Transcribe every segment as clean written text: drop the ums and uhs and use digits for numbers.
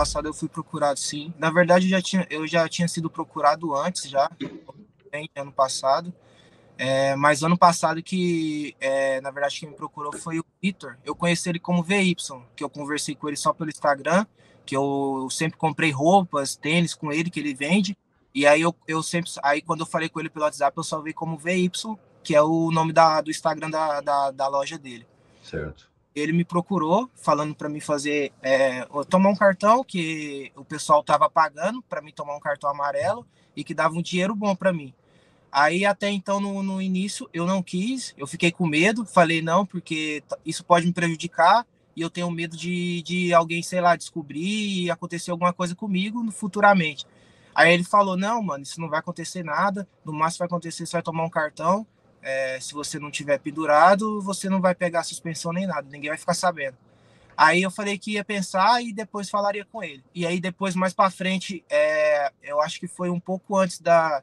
passado eu fui procurado, sim. Na verdade, eu já tinha sido procurado antes, já, ano passado. Mas ano passado na verdade, quem me procurou foi o Victor. Eu conheci ele como Vy, que eu conversei com ele só pelo Instagram, que eu sempre comprei roupas, tênis com ele, que ele vende. E aí, aí quando eu falei com ele pelo WhatsApp, eu salvei como Vy, que é o nome do Instagram da loja dele. Certo. Ele me procurou falando para mim fazer tomar um cartão, que o pessoal tava pagando para mim tomar um cartão amarelo e que dava um dinheiro bom para mim. Aí até então no início eu não quis, eu fiquei com medo, falei não, porque isso pode me prejudicar e eu tenho medo de alguém, sei lá, descobrir e acontecer alguma coisa comigo futuramente. Aí ele falou, não, mano, isso não vai acontecer nada, no máximo vai acontecer, você vai tomar um cartão. Se você não tiver pendurado, você não vai pegar a suspensão nem nada, ninguém vai ficar sabendo. Aí eu falei que ia pensar e depois falaria com ele. E aí depois, mais pra frente, eu acho que foi um pouco antes da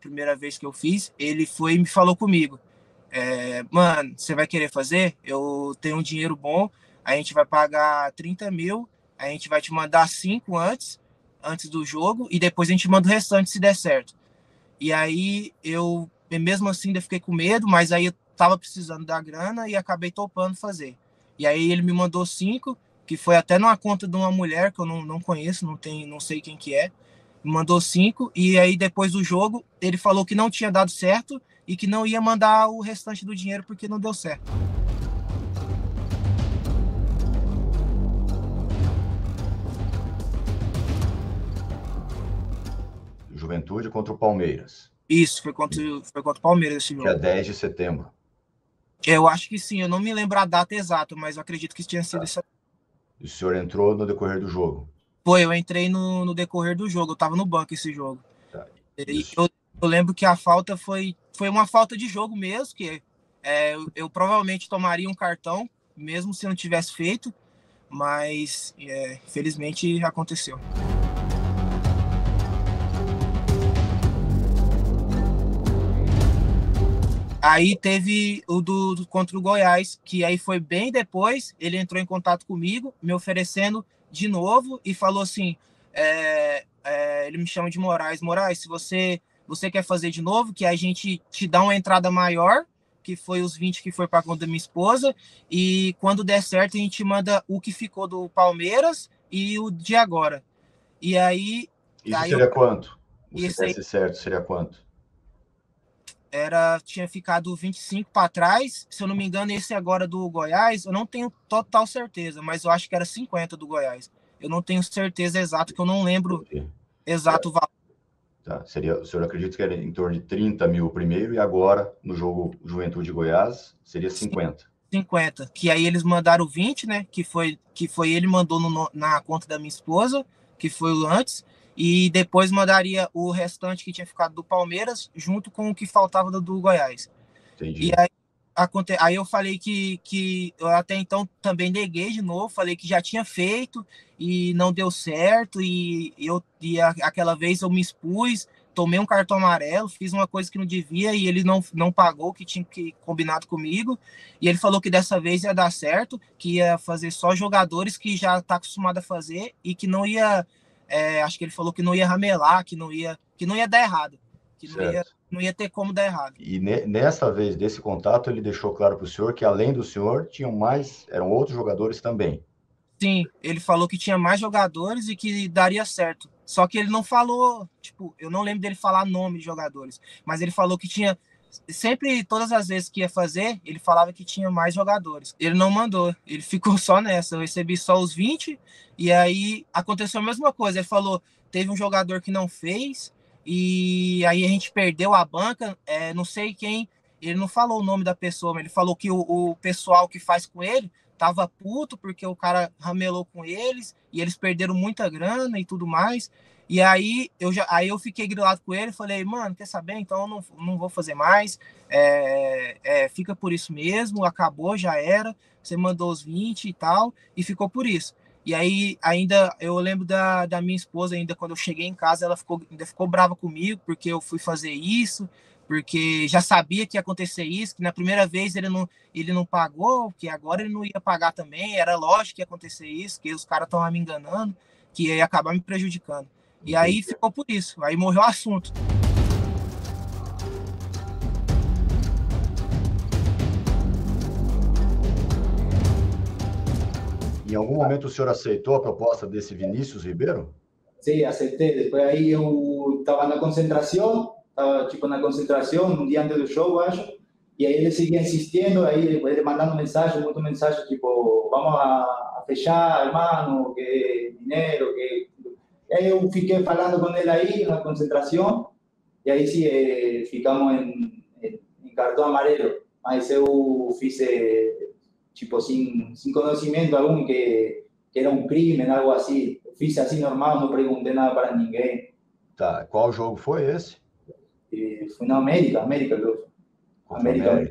primeira vez que eu fiz, ele foi e me falou comigo. Mano, você vai querer fazer? Eu tenho um dinheiro bom, a gente vai pagar 30 mil, a gente vai te mandar 5 antes do jogo e depois a gente manda o restante se der certo. E aí mesmo assim ainda fiquei com medo, mas aí eu tava precisando da grana e acabei topando fazer. E aí ele me mandou 5, que foi até numa conta de uma mulher que eu não conheço, não sei quem que é. Me mandou 5 e aí depois do jogo ele falou que não tinha dado certo e que não ia mandar o restante do dinheiro porque não deu certo. Juventude contra o Palmeiras. Isso, foi contra o Palmeiras esse jogo. Dia 10 de setembro. Eu acho que sim, eu não me lembro a data exata, mas eu acredito que tinha sido essa. E o senhor entrou no decorrer do jogo? Foi, eu entrei no decorrer do jogo, eu tava no banco esse jogo. Tá. E eu lembro que a falta foi uma falta de jogo mesmo, que eu provavelmente tomaria um cartão, mesmo se não tivesse feito, mas felizmente aconteceu. Aí teve o contra o Goiás, que aí foi bem depois, ele entrou em contato comigo, me oferecendo de novo e falou assim, ele me chama de Moraes, se você quer fazer de novo, que a gente te dá uma entrada maior, que foi os 20 que foi para a conta da minha esposa, e quando der certo a gente manda o que ficou do Palmeiras e o de agora. E aí... Isso seria quanto? Se desse certo, seria quanto? Tinha ficado 25 para trás, se eu não me engano, esse agora do Goiás, eu não tenho total certeza, mas eu acho que era 50 do Goiás. Eu não tenho certeza exata, que eu não lembro exato o valor. Tá, o senhor acredita que era em torno de 30 mil primeiro e agora, no jogo Juventude Goiás, seria 50? 50, que aí eles mandaram 20, né, que foi ele mandou na conta da minha esposa, que foi o antes, e depois mandaria o restante que tinha ficado do Palmeiras, junto com o que faltava do Goiás. Entendi. E aí eu falei que eu até então também neguei de novo, falei que já tinha feito e não deu certo, aquela vez eu me expus, tomei um cartão amarelo, fiz uma coisa que não devia e ele não pagou, que tinha combinado comigo, e ele falou que dessa vez ia dar certo, que ia fazer só jogadores que já tá acostumado a fazer e que não ia... acho que ele falou que não ia ramelar, que não ia dar errado, que não ia ter como dar errado. E nessa vez desse contato ele deixou claro para o senhor que além do senhor eram outros jogadores também. Sim, ele falou que tinha mais jogadores e que daria certo. Só que ele não falou, tipo, eu não lembro dele falar nome de jogadores, mas ele falou que tinha sempre, todas as vezes que ia fazer, ele falava que tinha mais jogadores. Ele não mandou, ele ficou só nessa. Eu recebi só os 20 e aí aconteceu a mesma coisa. Ele falou, teve um jogador que não fez e aí a gente perdeu a banca, não sei quem, ele não falou o nome da pessoa, mas ele falou que o pessoal que faz com ele tava puto porque o cara ramelou com eles e eles perderam muita grana e tudo mais. E aí eu fiquei grilado com ele, falei, mano, quer saber? Então eu não vou fazer mais, fica por isso mesmo, acabou, já era, você mandou os 20 e tal, e ficou por isso. E aí ainda, eu lembro da minha esposa, ainda quando eu cheguei em casa, ela ainda ficou brava comigo, porque eu fui fazer isso, porque já sabia que ia acontecer isso, que na primeira vez ele não pagou, que agora ele não ia pagar também, era lógico que ia acontecer isso, que os caras estavam me enganando, que ia acabar me prejudicando. E aí ficou por isso, aí morreu o assunto. Em algum momento o senhor aceitou a proposta desse Vinícius Ribeiro? Sim, aceitei. Depois aí eu estava na concentração, um dia antes do show, acho, e aí ele seguia insistindo, aí ele mandando mensagem, muita mensagem, tipo, vamos a fechar, irmão, que dinheiro, que... E aí eu fiquei falando com ele aí na concentração, e aí sim, ficamos em cartão amarelo, mas eu fiz... tipo, sem conhecimento algum, que era um crime, algo assim. Fiz assim, normal, não perguntei nada para ninguém. Tá, qual jogo foi esse? Foi na América, viu? América.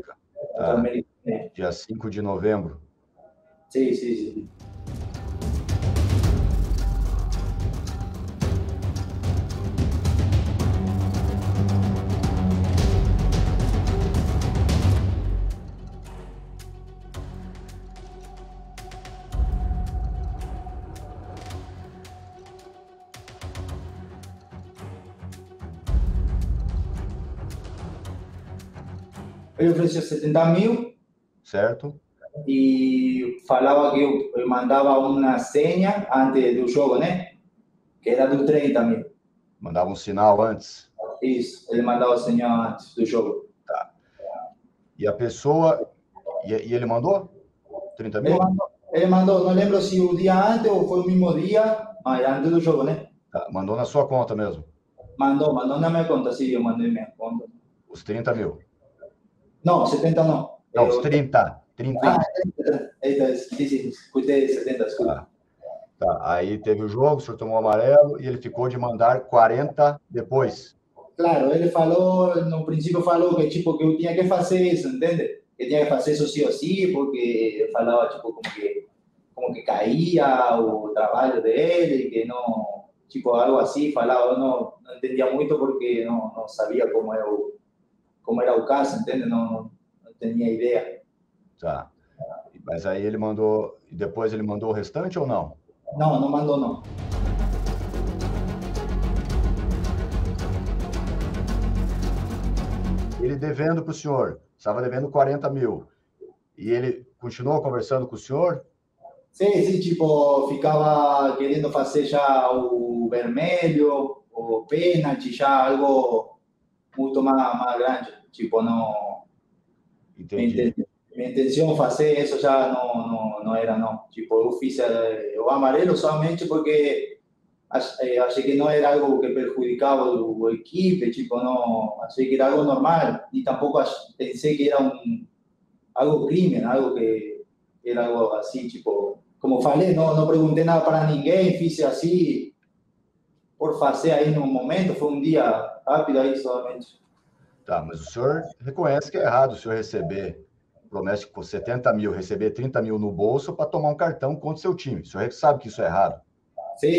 Tá. América, né? Dia 5 de novembro. Sim. Ele ofereceu 70 mil. Certo. E falava que eu mandava uma senha antes do jogo, né? Que era do 30 mil. Mandava um sinal antes? Isso, ele mandava o sinal antes do jogo. Tá. E a pessoa... E ele mandou? 30 mil? Ele mandou, não lembro se o dia antes ou foi o mesmo dia, mas antes do jogo, né? Tá. Mandou na sua conta mesmo? Mandou na minha conta, sim, eu mandei minha conta. Os 30 mil? Não, 70 não. Não, os 30. Ah, 30. Escutei 70, desculpa. Tá, aí teve o jogo, o senhor tomou amarelo e ele ficou de mandar 40 depois. Claro, ele falou, no princípio falou que, tipo, que eu tinha que fazer isso, entende? Que tinha que fazer isso sim ou sim, porque eu falava, tipo, como que caía o trabalho dele, que não... Tipo, algo assim, falava, eu não entendia muito porque não sabia como era o caso, entende? Não tinha ideia. Tá. Mas aí ele mandou... Depois ele mandou o restante ou não? Não mandou, não. Ele devendo para o senhor. Estava devendo 40 mil. E ele continuou conversando com o senhor? Sim. Tipo, ficava querendo fazer já o vermelho, o pênalti, já algo... muito mais grande, tipo, não... Entendi. Minha intenção fazer isso já não era, não. Tipo, eu fiz o amarelo somente porque achei que não era algo que perjudicava a equipe, tipo, não... Achei que era algo normal e tampouco pensei que era algo crime, algo que era algo assim, tipo... Como falei, não perguntei nada para ninguém, fiz assim... Por fazer aí no momento, foi um dia rápido aí somente. Tá, mas o senhor reconhece que é errado o senhor receber, promessa por 70 mil, receber 30 mil no bolso para tomar um cartão contra o seu time. O senhor sabe que isso é errado? Sim.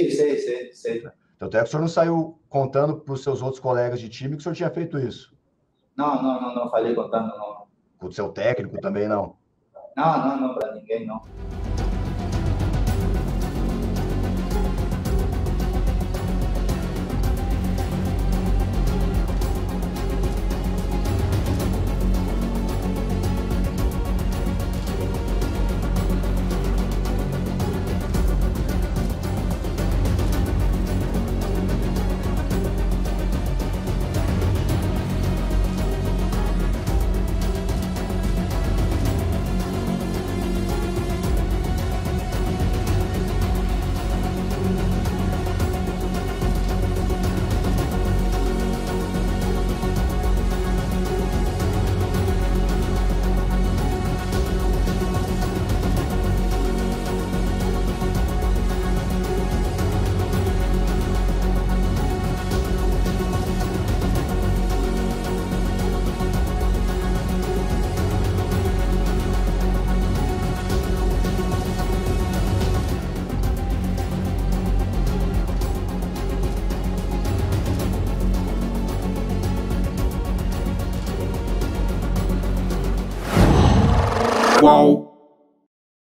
Então até que o senhor não saiu contando para os seus outros colegas de time que o senhor tinha feito isso? Não falei contando, não. Com o seu técnico também, não? Não, para ninguém, não. Uau.